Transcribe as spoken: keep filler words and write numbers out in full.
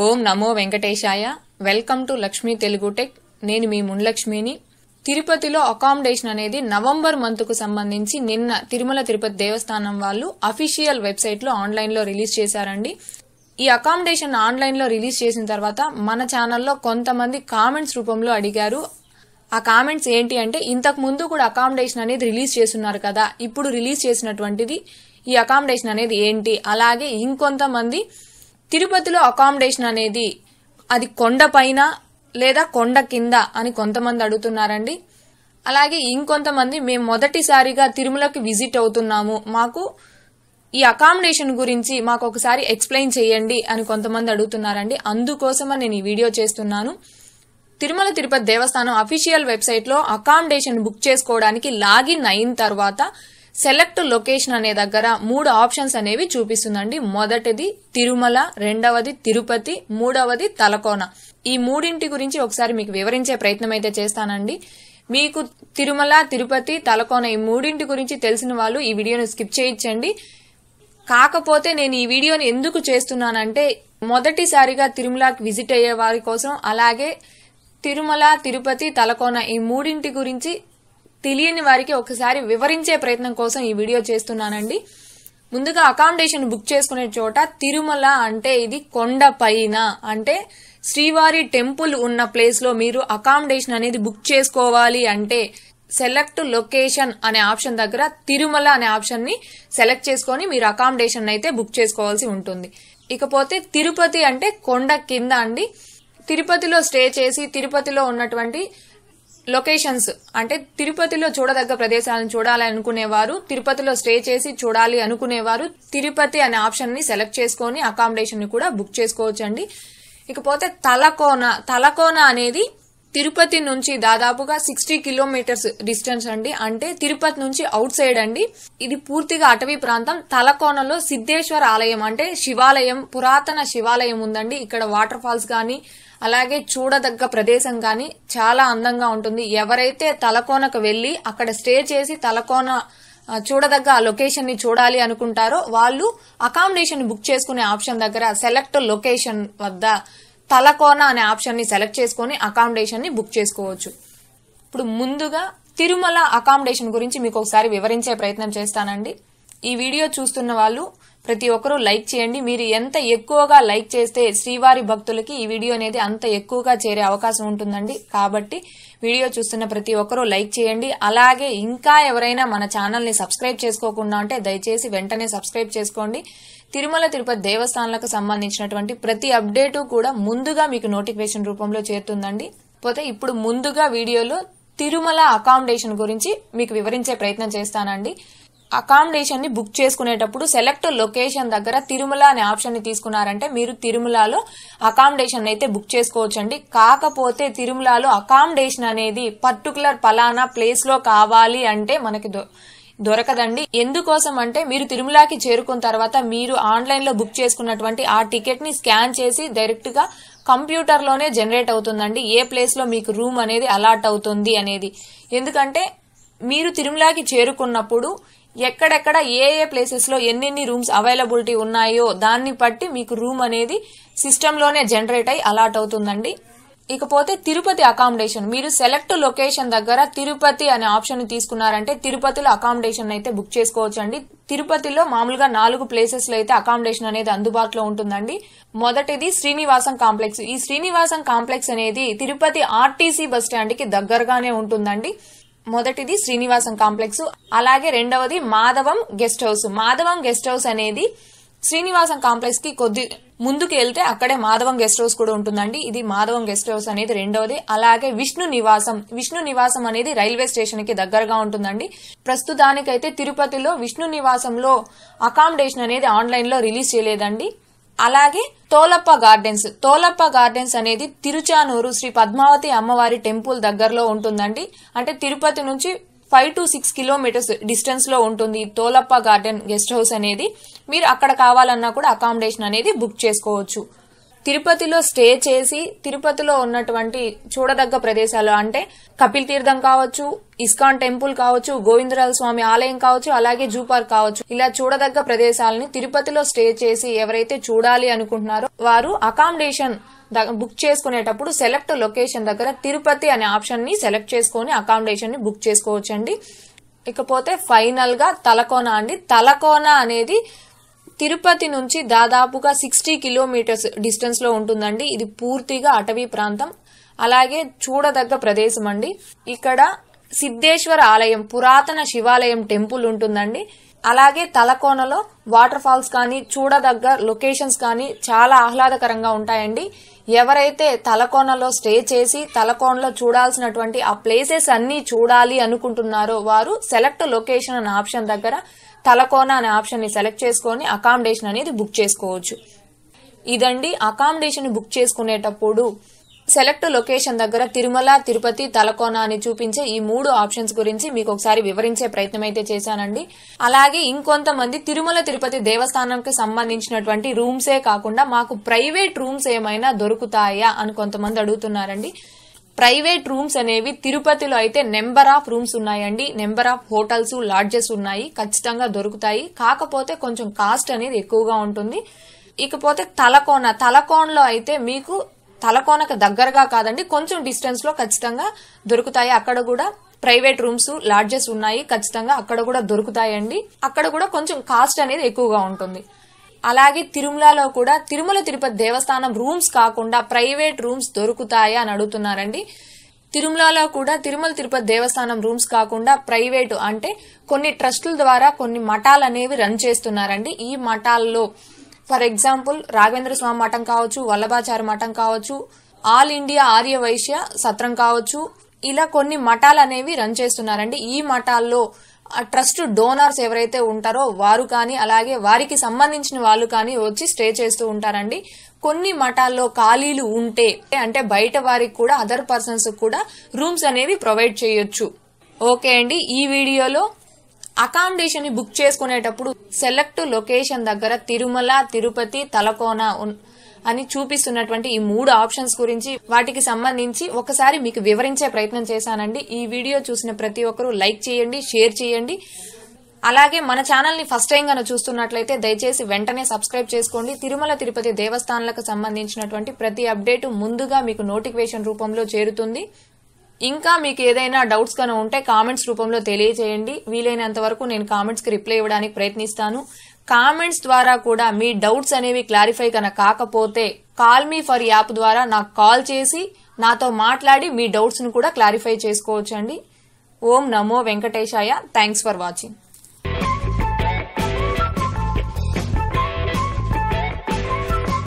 ఓం నమో వెంకటేశాయ. Welcome to Lakshmi Telugu tech. నేను మీ మున్లక్ష్మిని. తిరుపతిలో అకామిడేషన్ అనేది నవంబర్ మంత్ కు సంబంధించి నిన్న తిరుమల తిరుపతి దేవస్థానం వాళ్ళు అఫీషియల్ వెబ్సైట్ లో ఆన్లైన్ లో రిలీజ్ చేశారండి. ఈ అకామిడేషన్ ఆన్లైన్ లో రిలీజ్ చేసిన తర్వాత మన ఛానల్లో కొంతమంది కామెంట్స్ రూపంలో అడిగారు. ఆ కామెంట్స్ ఏంటి అంటే, ఇంతకు ముందు కూడా అకామిడేషన్ అనేది రిలీజ్ చేస్తున్నారు కదా, ఇప్పుడు రిలీజ్ చేసినటువంటిది ఈ అకామిడేషన్ అనేది ఏంటి, అలాగే ఇంకొంతమంది తిరుపతిలో అకామిడేషన్ అనేది అది కొండ పైన లేదా కొండ కింద అని కొంతమంది అడుగుతున్నారండి. అలాగే ఇంకొంతమంది మేము మొదటిసారిగా తిరుమలకి విజిట్ అవుతున్నాము, మాకు ఈ అకామిడేషన్ గురించి మాకు ఒకసారి ఎక్స్ప్లెయిన్ చేయండి అని కొంతమంది అడుగుతున్నారండి. అందుకోసమే నేను ఈ వీడియో చేస్తున్నాను. తిరుమల తిరుపతి దేవస్థానం అఫీషియల్ వెబ్సైట్ లో అకామిడేషన్ బుక్ చేసుకోవడానికి లాగిన్ అయిన తర్వాత సెలెక్ట్ లొకేషన్ అనే దగ్గర మూడు ఆప్షన్స్ అనేవి చూపిస్తుందండి. మొదటిది తిరుమల, రెండవది తిరుపతి, మూడవది తలకోన. ఈ మూడింటి గురించి ఒకసారి మీకు వివరించే ప్రయత్నం అయితే చేస్తానండి. మీకు తిరుమల, తిరుపతి, తలకోన ఈ మూడింటి గురించి తెలిసిన వాళ్ళు ఈ వీడియోను స్కిప్ చేయించండి. కాకపోతే నేను ఈ వీడియోని ఎందుకు చేస్తున్నానంటే, మొదటిసారిగా తిరుమలకి విజిట్ అయ్యే వారి కోసం, అలాగే తిరుమల, తిరుపతి, తలకోన ఈ మూడింటి గురించి తెలియని వారికి ఒకసారి వివరించే ప్రయత్నం కోసం ఈ వీడియో చేస్తున్నానండి. ముందుగా అకామిడేషన్ బుక్ చేసుకునే చోట తిరుమల అంటే ఇది కొండ పైన, అంటే శ్రీవారి టెంపుల్ ఉన్న ప్లేస్ లో మీరు అకామిడేషన్ అనేది బుక్ చేసుకోవాలి అంటే సెలెక్ట్ లొకేషన్ అనే ఆప్షన్ దగ్గర తిరుమల అనే ఆప్షన్ ని సెలెక్ట్ చేసుకుని మీరు అకామిడేషన్ అయితే బుక్ చేసుకోవాల్సి ఉంటుంది. ఇకపోతే తిరుపతి అంటే కొండ కింద అండి. తిరుపతిలో స్టే చేసి తిరుపతిలో ఉన్నటువంటి లొకేషన్స్ అంటే తిరుపతిలో చూడదగ్గ ప్రదేశాలను చూడాలి అనుకునేవారు, తిరుపతిలో స్టే చేసి చూడాలి అనుకునేవారు తిరుపతి అనే ఆప్షన్ ని సెలెక్ట్ చేసుకుని అకామిడేషన్ ని కూడా బుక్ చేసుకోవచ్చండి. ఇకపోతే తలకోన. తలకోన అనేది తిరుపతి నుంచి దాదాపుగా సిక్స్టీ కిలోమీటర్స్ డిస్టెన్స్ అండి, అంటే తిరుపతి నుంచి అవుట్ సైడ్ అండి. ఇది పూర్తిగా అటవీ ప్రాంతం. తలకోనలో సిద్ధేశ్వర ఆలయం అంటే శివాలయం, పురాతన శివాలయం ఉందండి. ఇక్కడ వాటర్ ఫాల్స్ గాని అలాగే చూడదగ్గ ప్రదేశం గాని చాలా అందంగా ఉంటుంది. ఎవరైతే తలకోనకు వెళ్లి అక్కడ స్టే చేసి తలకోన చూడదగ్గ ఆ లొకేషన్ ని చూడాలి అనుకుంటారో వాళ్ళు అకామిడేషన్ బుక్ చేసుకునే ఆప్షన్ దగ్గర సెలెక్ట్ లొకేషన్ వద్ద తలకోన అనే ఆప్షన్ ని సెలెక్ట్ చేసుకుని అకామిడేషన్ ని బుక్ చేసుకోవచ్చు. ఇప్పుడు ముందుగా తిరుమల అకామిడేషన్ గురించి మీకు ఒకసారి వివరించే ప్రయత్నం చేస్తానండి. ఈ వీడియో చూస్తున్న వాళ్ళు ప్రతి ఒక్కరూ లైక్ చేయండి. మీరు ఎంత ఎక్కువగా లైక్ చేస్తే శ్రీవారి భక్తులకి ఈ వీడియో అనేది అంత ఎక్కువగా చేరే అవకాశం ఉంటుందండి. కాబట్టి వీడియో చూస్తున్న ప్రతి ఒక్కరూ లైక్ చేయండి. అలాగే ఇంకా ఎవరైనా మన ఛానల్ ని సబ్స్క్రైబ్ చేసుకోకుండా ఉంటే దయచేసి వెంటనే సబ్స్క్రైబ్ చేసుకోండి. తిరుమల తిరుపతి దేవస్థానాలకు సంబంధించినటువంటి ప్రతి అప్డేటు కూడా ముందుగా మీకు నోటిఫికేషన్ రూపంలో చేరుతుందండి. పోతే ఇప్పుడు ముందుగా వీడియోలో తిరుమల అకామిడేషన్ గురించి మీకు వివరించే ప్రయత్నం చేస్తానండి. అకామిడేషన్ ని బుక్ చేసుకునేటప్పుడు సెలెక్ట్ లొకేషన్ దగ్గర తిరుమల అనే ఆప్షన్ ని తీసుకున్నారంటే మీరు తిరుమలలో అకామిడేషన్ అయితే బుక్ చేసుకోవచ్చండి. కాకపోతే తిరుమలలో అకామిడేషన్ అనేది పర్టికులర్ పలానా ప్లేస్ లో కావాలి అంటే మనకి దొరకదండి. ఎందుకోసం అంటే మీరు తిరుమలకి చేరుకున్న తర్వాత మీరు ఆన్లైన్ లో బుక్ చేసుకున్నటువంటి ఆ టికెట్ ని స్కాన్ చేసి డైరెక్ట్ గా కంప్యూటర్ లోనే జనరేట్ అవుతుందండి ఏ ప్లేస్ లో మీకు రూమ్ అనేది అలాట్ అవుతుంది అనేది. ఎందుకంటే మీరు తిరుమలకి చేరుకున్నప్పుడు ఎక్కడెక్కడ ఏ ఏ ప్లేసెస్ లో ఎన్నెన్ని రూమ్స్ అవైలబిలిటీ ఉన్నాయో దాన్ని బట్టి మీకు రూమ్ అనేది సిస్టమ్ లోనే జనరేట్ అయి అలాట్ అవుతుందండి. ఇకపోతే తిరుపతి అకామిడేషన్ మీరు సెలెక్ట్ లొకేషన్ దగ్గర తిరుపతి అనే ఆప్షన్ ని తీసుకున్నారంటే తిరుపతిలో అకామిడేషన్ అయితే బుక్ చేసుకోవచ్చండి. తిరుపతిలో మామూలుగా నాలుగు ప్లేసెస్ లో అయితే అకామిడేషన్ అనేది అందుబాటులో ఉంటుందండి. మొదటిది శ్రీనివాసం కాంప్లెక్స్. ఈ శ్రీనివాసం కాంప్లెక్స్ అనేది తిరుపతి ఆర్టీసీ బస్ స్టాండ్ కి దగ్గరగానే ఉంటుందండి. మొదటిది శ్రీనివాసం కాంప్లెక్స్. అలాగే రెండవది Madhavam guest house. Madhavam guest house అనేది శ్రీనివాసం కాంప్లెక్స్ కి కొద్ది ముందుకు వెళ్తే అక్కడే మాధవం గెస్ట్ హౌస్ కూడా ఉంటుందండి. ఇది మాధవం గెస్ట్ హౌస్ అనేది రెండవది. అలాగే విష్ణు నివాసం. విష్ణు నివాసం అనేది రైల్వే స్టేషన్ కి దగ్గరగా ఉంటుందండి. ప్రస్తుతానికైతే తిరుపతిలో విష్ణు నివాసంలో అకామిడేషన్ అనేది ఆన్లైన్ లో రిలీజ్ చేయలేదండి. అలాగే తోలప్ప గార్డెన్స్. తోలప్ప గార్డెన్స్ అనేది తిరుచానూరు శ్రీ పద్మావతి అమ్మవారి టెంపుల్ దగ్గరలో ఉంటుందండి. అంటే తిరుపతి నుంచి five to six kilometres distance లో ఉంటుంది తోలప్ప గార్డెన్ గెస్ట్ హౌస్ అనేది. మీరు అక్కడ కావాలన్నా కూడా అకామిడేషన్ అనేది బుక్ చేసుకోవచ్చు. తిరుపతిలో స్టే చేసి తిరుపతిలో ఉన్నటువంటి చూడదగ్గ ప్రదేశాలు అంటే కపిల్ తీర్థం కావచ్చు, ఇస్కాన్ టెంపుల్ కావచ్చు, గోవిందరాజ స్వామి ఆలయం కావచ్చు, అలాగే జూ పార్క్ కావచ్చు. ఇలా చూడదగ్గ ప్రదేశాలని తిరుపతిలో స్టే చేసి ఎవరైతే చూడాలి అనుకుంటున్నారో వారు అకామిడేషన్ బుక్ చేసుకునేటప్పుడు సెలెక్ట్ లొకేషన్ దగ్గర తిరుపతి అనే ఆప్షన్ ని సెలెక్ట్ చేసుకుని అకామిడేషన్ ని బుక్ చేసుకోవచ్చండి. ఇకపోతే ఫైనల్ గా తలకోన అండి. తలకోన అనేది తిరుపతి నుంచి దాదాపుగా సిక్స్టీ కిలోమీటర్స్ డిస్టెన్స్ లో ఉంటుందండి. ఇది పూర్తిగా అటవీ ప్రాంతం, అలాగే చూడదగ్గ ప్రదేశం అండి. ఇక్కడ సిద్ధేశ్వర ఆలయం, పురాతన శివాలయం టెంపుల్ ఉంటుందండి. అలాగే తలకోనలో వాటర్ ఫాల్స్ కానీ చూడదగ్గ లొకేషన్స్ కానీ చాలా ఆహ్లాదకరంగా ఉంటాయండి. ఎవరైతే తలకోనలో స్టే చేసి తలకోనలో చూడాల్సినటువంటి ఆ ప్లేసెస్ అన్ని చూడాలి అనుకుంటున్నారో వారు సెలెక్ట్ లొకేషన్ అనే ఆప్షన్ దగ్గర తలకోన అనే ఆప్షన్ ని సెలెక్ట్ చేసుకుని అకామిడేషన్ అనేది బుక్ చేసుకోవచ్చు. ఇదండి అకామిడేషన్ బుక్ చేసుకునేటప్పుడు సెలెక్ట్ లొకేషన్ దగ్గర తిరుమల, తిరుపతి, తలకోన అని చూపించే ఈ మూడు ఆప్షన్స్ గురించి మీకు ఒకసారి వివరించే ప్రయత్నం అయితే చేశానండి. అలాగే ఇంకొంతమంది తిరుమల తిరుపతి దేవస్థానంకి సంబంధించినటువంటి రూమ్సే కాకుండా మాకు ప్రైవేట్ రూమ్స్ ఏమైనా దొరుకుతాయా అని కొంతమంది అడుగుతున్నారండి. ప్రైవేట్ రూమ్స్ అనేవి తిరుపతిలో అయితే నెంబర్ ఆఫ్ రూమ్స్ ఉన్నాయండి. నెంబర్ ఆఫ్ హోటల్స్, లాడ్జెస్ ఉన్నాయి, ఖచ్చితంగా దొరుకుతాయి. కాకపోతే కొంచెం కాస్ట్ అనేది ఎక్కువగా ఉంటుంది. ఇకపోతే తలకోన తలకోనలో అయితే మీకు తలకోనకు దగ్గరగా కాదండి, కొంచెం డిస్టెన్స్ లో ఖచ్చితంగా దొరుకుతాయి. అక్కడ కూడా ప్రైవేట్ రూమ్స్, లాడ్జెస్ ఉన్నాయి, ఖచ్చితంగా అక్కడ కూడా దొరుకుతాయండి. అక్కడ కూడా కొంచెం కాస్ట్ అనేది ఎక్కువగా ఉంటుంది. అలాగే తిరుమలలో కూడా తిరుమల తిరుపతి దేవస్థానం రూమ్స్ కాకుండా ప్రైవేట్ రూమ్స్ దొరుకుతాయా అని అడుగుతున్నారండి. తిరుమలలో కూడా తిరుమల తిరుపతి దేవస్థానం రూమ్స్ కాకుండా ప్రైవేటు అంటే కొన్ని ట్రస్టుల ద్వారా కొన్ని మఠాలు అనేవి రన్ చేస్తున్నారండి. ఈ మఠాల్లో ఫర్ ఎగ్జాంపుల్ రాఘవేంద్ర స్వామి మఠం కావచ్చు, వల్లభాచారి మఠం కావచ్చు, ఆల్ ఇండియా ఆర్య వైశ్య సత్రం కావచ్చు, ఇలా కొన్ని మఠాలు అనేవి రన్ చేస్తున్నారండి. ఈ మఠాల్లో ట్రస్ట్ డోనర్స్ ఎవరైతే ఉంటారో వారు కానీ అలాగే వారికి సంబంధించిన వాళ్ళు కానీ వచ్చి స్టే చేస్తూ ఉంటారండి. కొన్ని మఠాల్లో ఖాళీలు ఉంటే అంటే బయట వారికి కూడా అదర్ పర్సన్స్ కూడా రూమ్స్ అనేవి ప్రొవైడ్ చేయొచ్చు. ఓకే అండి, ఈ వీడియోలో అకామిడేషన్ ని బుక్ చేసుకునేటప్పుడు సెలెక్ట్ లొకేషన్ దగ్గర తిరుమల, తిరుపతి, తలకోన అని చూపిస్తున్నటువంటి ఈ మూడు ఆప్షన్స్ గురించి వాటికి సంబంధించి ఒకసారి మీకు వివరించే ప్రయత్నం చేశానండి. ఈ వీడియో చూసిన ప్రతి ఒక్కరూ లైక్ చేయండి, షేర్ చేయండి. అలాగే మన ఛానల్ ని ఫస్ట్ టైం గాను చూస్తున్నట్లయితే దయచేసి వెంటనే సబ్స్క్రైబ్ చేసుకోండి. తిరుమల తిరుపతి దేవస్థానాలకు సంబంధించినటువంటి ప్రతి అప్డేటు ముందుగా మీకు నోటిఫికేషన్ రూపంలో చేరుతుంది. ఇంకా మీకు ఏదైనా డౌట్స్ కానీ ఉంటే కామెంట్స్ రూపంలో తెలియజేయండి. వీలైనంత వరకు నేను కామెంట్స్కి రిప్లై ఇవ్వడానికి ప్రయత్నిస్తాను. కామెంట్స్ ద్వారా కూడా మీ డౌట్స్ అనేవి క్లారిఫై కన కాకపోతే కాల్ మీ ఫర్ యాప్ ద్వారా నాకు కాల్ చేసి నాతో మాట్లాడి మీ డౌట్స్ను కూడా క్లారిఫై చేసుకోవచ్చండి. ఓం నమో వెంకటేశాయ. Thanks for watching.